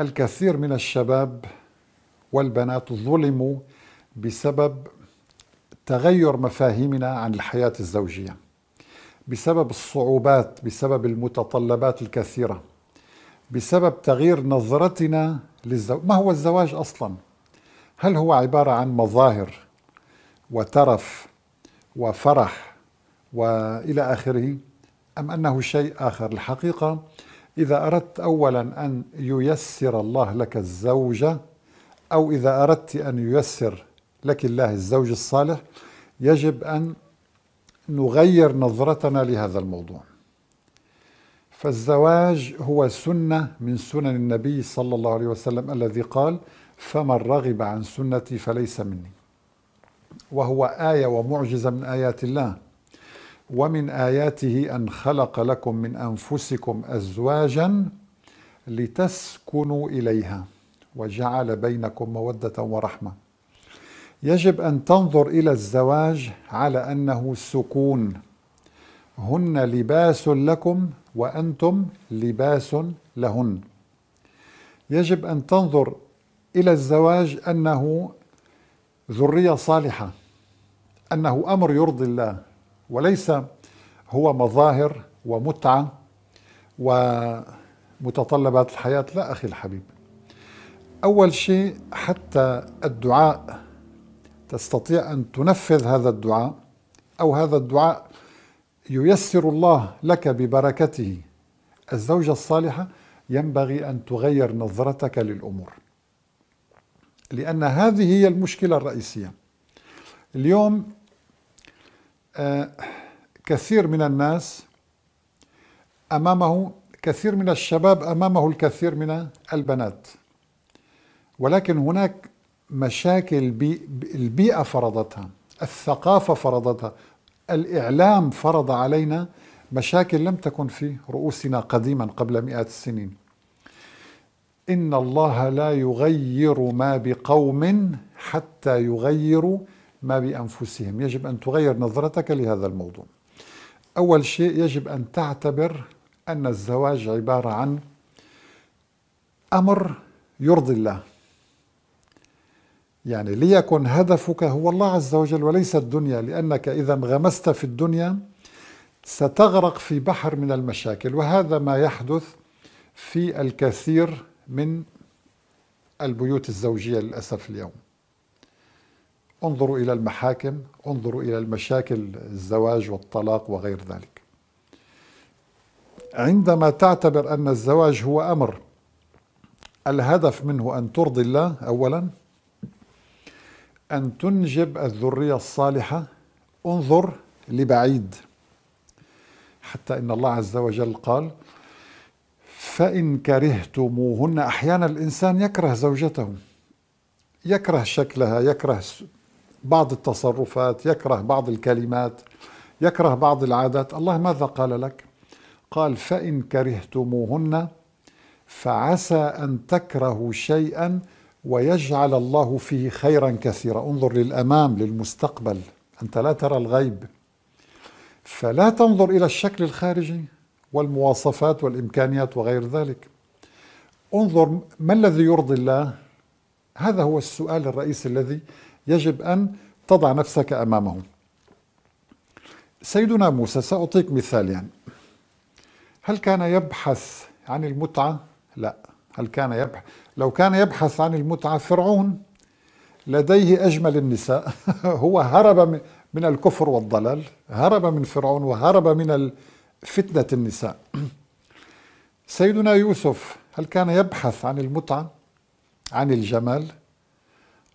الكثير من الشباب والبنات ظلموا بسبب تغير مفاهيمنا عن الحياة الزوجية، بسبب الصعوبات، بسبب المتطلبات الكثيرة، بسبب تغيير نظرتنا للزواج. ما هو الزواج أصلا؟ هل هو عبارة عن مظاهر وترف وفرح وإلى آخره، أم أنه شيء آخر؟ الحقيقة إذا أردت أولا أن ييسر الله لك الزوجة، أو إذا أردت أن ييسر لك الله الزوج الصالح، يجب أن نغير نظرتنا لهذا الموضوع. فالزواج هو سنة من سنن النبي صلى الله عليه وسلم الذي قال: فمن رغب عن سنتي فليس مني. وهو آية ومعجزة من آيات الله، ومن آياته أن خلق لكم من أنفسكم أزواجا لتسكنوا إليها وجعل بينكم مودة ورحمة. يجب أن تنظر إلى الزواج على أنه سكون، هن لباس لكم وأنتم لباس لهن. يجب أن تنظر إلى الزواج أنه ذرية صالحة، أنه أمر يرضي الله، وليس هو مظاهر ومتعة ومتطلبات الحياة. لا أخي الحبيب، أول شيء حتى الدعاء تستطيع أن تنفذ هذا الدعاء، أو هذا الدعاء ييسر الله لك ببركته الزوجة الصالحة، ينبغي أن تغير نظرتك للأمور، لأن هذه هي المشكلة الرئيسية. اليوم كثير من الناس أمامه، كثير من الشباب أمامه الكثير من البنات، ولكن هناك مشاكل البيئة فرضتها، الثقافة فرضتها، الإعلام فرض علينا مشاكل لم تكن في رؤوسنا قديما قبل مئات السنين. إن الله لا يغير ما بقوم حتى يغيروا ما بأنفسهم. يجب أن تغير نظرتك لهذا الموضوع. أول شيء يجب أن تعتبر أن الزواج عبارة عن أمر يرضي الله، يعني ليكن هدفك هو الله عز وجل وليس الدنيا، لأنك إذا انغمست في الدنيا ستغرق في بحر من المشاكل، وهذا ما يحدث في الكثير من البيوت الزوجية للأسف اليوم. انظروا إلى المحاكم، انظروا إلى المشاكل الزواج والطلاق وغير ذلك. عندما تعتبر أن الزواج هو أمر الهدف منه أن ترضي الله أولا، أن تنجب الذرية الصالحة، انظر لبعيد، حتى إن الله عز وجل قال: فإن كرهتموهن. أحيانا الإنسان يكره زوجته، يكره شكلها، يكره بعض التصرفات، يكره بعض الكلمات، يكره بعض العادات. الله ماذا قال لك؟ قال: فإن كرهتموهن فعسى أن تكرهوا شيئا ويجعل الله فيه خيرا كثيرا. انظر للأمام، للمستقبل، أنت لا ترى الغيب، فلا تنظر إلى الشكل الخارجي والمواصفات والإمكانيات وغير ذلك. انظر ما الذي يرضي الله. هذا هو السؤال الرئيسي الذي يجب أن تضع نفسك أمامه. سيدنا موسى، سأعطيك مثال، يعني هل كان يبحث عن المتعة؟ لا. هل كان يبحث؟ لو كان يبحث عن المتعة فرعون لديه أجمل النساء هو هرب من الكفر والضلال، هرب من فرعون وهرب من فتنة النساء. سيدنا يوسف، هل كان يبحث عن المتعة، عن الجمال؟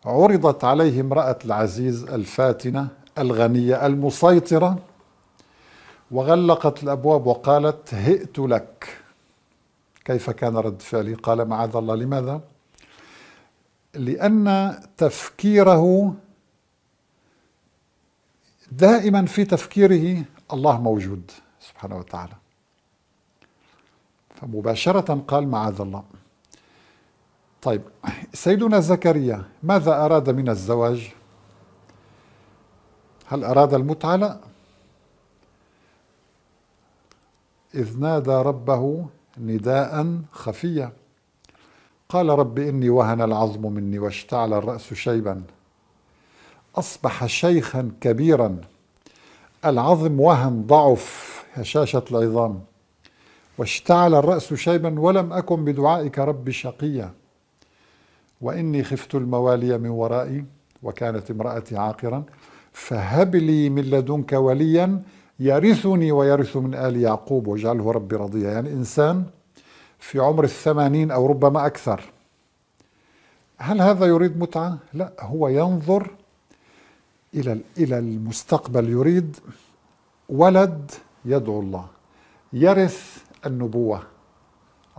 عرضت عليه امرأة العزيز الفاتنة الغنية المسيطرة وغلقت الأبواب وقالت: هئت لك. كيف كان رد فعله؟ قال: معاذ الله. لماذا؟ لأن تفكيره دائما في تفكيره الله موجود سبحانه وتعالى، فمباشرة قال: معاذ الله. طيب سيدنا زكريا ماذا أراد من الزواج؟ هل أراد المتعة؟ لا. إذ نادى ربه نداء خفيا قال رب إني وهن العظم مني واشتعل الرأس شيبا. أصبح شيخا كبيرا. العظم وهن ضعف، هشاشة العظام، واشتعل الرأس شيبا ولم أكن بدعائك رب شقيا. وإني خفت الموالي من ورائي وكانت امرأتي عاقرا فهب لي من لدنك وليا يرثني ويرث من آل يعقوب واجعله ربي رضيا. يعني إنسان في عمر 80 أو ربما أكثر. هل هذا يريد متعة؟ لا، هو ينظر إلى المستقبل، يريد ولد يدعو الله يرث النبوة.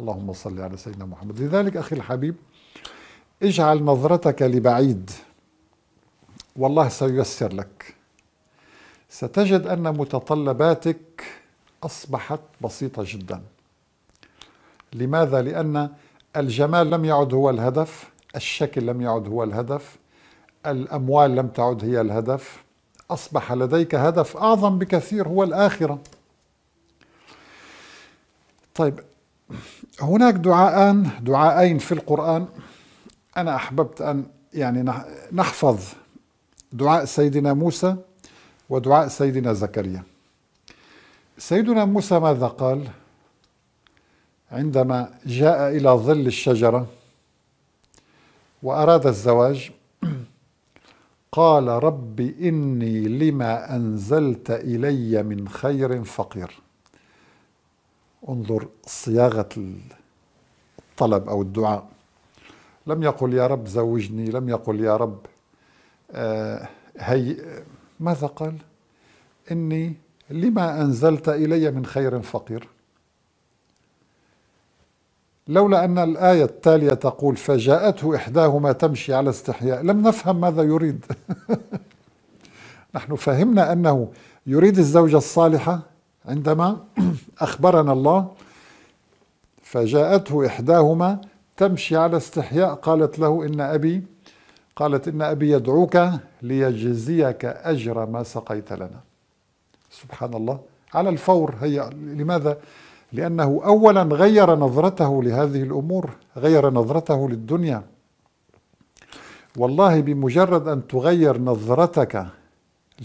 اللهم صل على سيدنا محمد. لذلك أخي الحبيب اجعل نظرتك لبعيد، والله سييسر لك. ستجد أن متطلباتك أصبحت بسيطة جدا. لماذا؟ لأن الجمال لم يعد هو الهدف، الشكل لم يعد هو الهدف، الأموال لم تعد هي الهدف. أصبح لديك هدف أعظم بكثير هو الآخرة. طيب، هناك دعاءين في القرآن. أنا أحببت أن يعني نحفظ دعاء سيدنا موسى ودعاء سيدنا زكريا. سيدنا موسى ماذا قال عندما جاء إلى ظل الشجرة وأراد الزواج؟ قال رب إني لما أنزلت إلي من خير فقير. انظر صياغة الطلب أو الدعاء. لم يقل يا رب زوجني، لم يقل يا رب هي، ماذا قال؟ إني لما أنزلت إلي من خير فقير. لولا أن الآية التالية تقول فجاءته إحداهما تمشي على استحياء لم نفهم ماذا يريد. نحن فهمنا أنه يريد الزوجة الصالحة عندما أخبرنا الله فجاءته إحداهما تمشي على استحياء قالت له إن أبي يدعوك ليجزيك أجر ما سقيت لنا. سبحان الله، على الفور. هي لماذا؟ لأنه أولا غير نظرته لهذه الأمور، غير نظرته للدنيا. والله بمجرد أن تغير نظرتك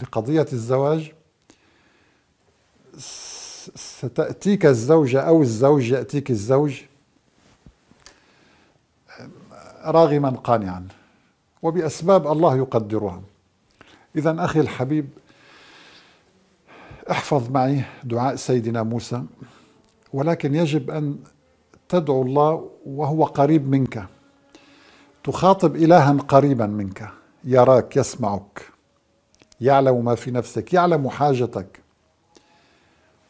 لقضية الزواج ستأتيك الزوجة أو الزوج يأتيك الزوج راغما قانعا وبأسباب الله يقدرها. إذن أخي الحبيب احفظ معي دعاء سيدنا موسى، ولكن يجب أن تدعو الله وهو قريب منك. تخاطب إلها قريبا منك، يراك، يسمعك، يعلم ما في نفسك، يعلم حاجتك.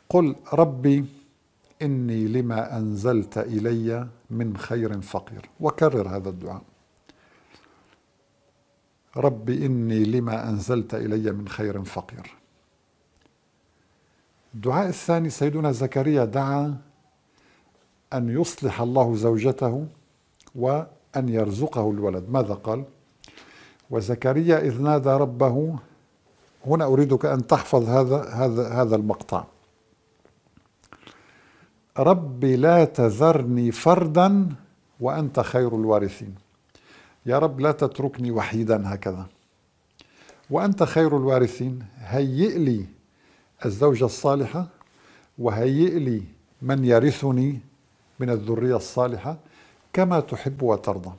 قل ربي إني لما أنزلت إلي من خير فقير، وكرر هذا الدعاء. ربي إني لما أنزلت إلي من خير فقير. الدعاء الثاني سيدنا زكريا دعا أن يصلح الله زوجته وأن يرزقه الولد. ماذا قال؟ وزكريا إذ نادى ربه. هنا أريدك أن تحفظ هذا المقطع. رب لا تذرني فردا وأنت خير الوارثين. يا رب لا تتركني وحيدا هكذا وأنت خير الوارثين. هيئ لي الزوجة الصالحة، وهيئ لي من يرثني من الذرية الصالحة كما تحب وترضى.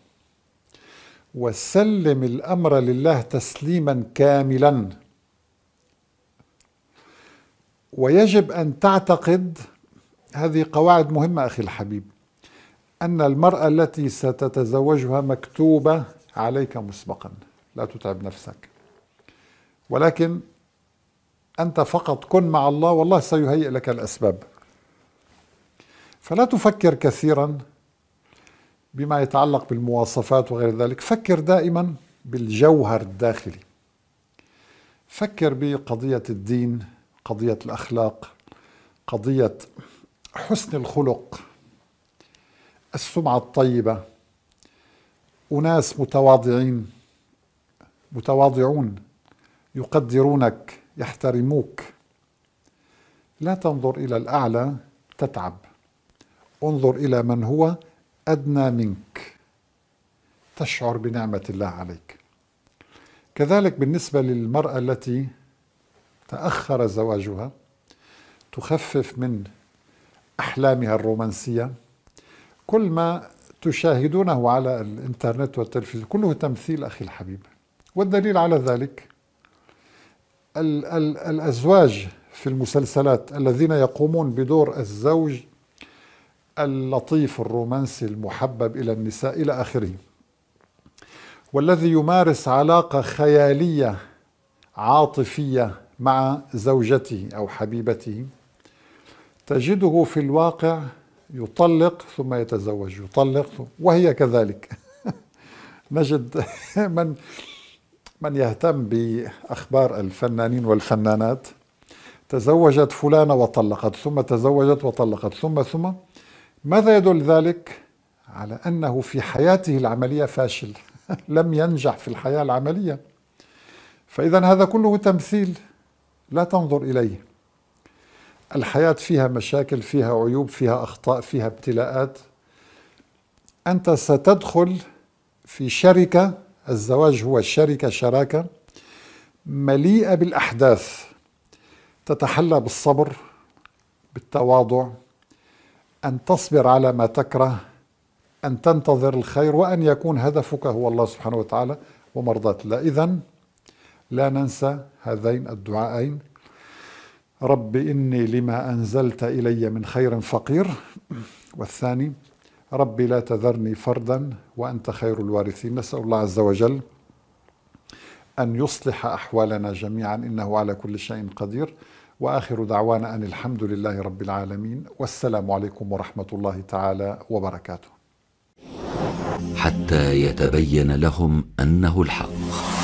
وسلم الأمر لله تسليما كاملا. ويجب أن تعتقد، هذه قواعد مهمة أخي الحبيب، أن المرأة التي ستتزوجها مكتوبة عليك مسبقا، لا تتعب نفسك، ولكن أنت فقط كن مع الله والله سيهيئ لك الأسباب. فلا تفكر كثيرا بما يتعلق بالمواصفات وغير ذلك، فكر دائما بالجوهر الداخلي. فكر بقضية الدين، قضية الأخلاق، قضية حسن الخلق، السمعة الطيبة، أناس متواضعون يقدرونك، يحترموك. لا تنظر إلى الأعلى تتعب، انظر إلى من هو أدنى منك. تشعر بنعمة الله عليك. كذلك بالنسبة للمرأة التي تأخر زواجها تخفف من أحلامها الرومانسية. كل ما تشاهدونه على الإنترنت والتلفزيون كله تمثيل أخي الحبيب، والدليل على ذلك الأزواج في المسلسلات الذين يقومون بدور الزوج اللطيف الرومانسي المحبب إلى النساء إلى آخره، والذي يمارس علاقة خيالية عاطفية مع زوجته أو حبيبته، تجده في الواقع يطلق ثم يتزوج، يطلق، وهي كذلك. نجد من يهتم بأخبار الفنانين والفنانات، تزوجت فلانة وطلقت، ثم تزوجت وطلقت، ثم ماذا يدل ذلك؟ على أنه في حياته العملية فاشل، لم ينجح في الحياة العملية. فإذا هذا كله تمثيل، لا تنظر إليه. الحياة فيها مشاكل، فيها عيوب، فيها أخطاء، فيها ابتلاءات. أنت ستدخل في شركة، الزواج هو شركة، شراكة مليئة بالأحداث، تتحلى بالصبر، بالتواضع، أن تصبر على ما تكره، أن تنتظر الخير، وأن يكون هدفك هو الله سبحانه وتعالى ومرضاة الله. إذن لا ننسى هذين الدعائين: رب إني لما أنزلت إلي من خير فقير، والثاني رب لا تذرني فردا وأنت خير الوارثين. نسأل الله عز وجل أن يصلح أحوالنا جميعا، إنه على كل شيء قدير. وآخر دعوانا أن الحمد لله رب العالمين، والسلام عليكم ورحمة الله تعالى وبركاته. حتى يتبين لهم أنه الحق.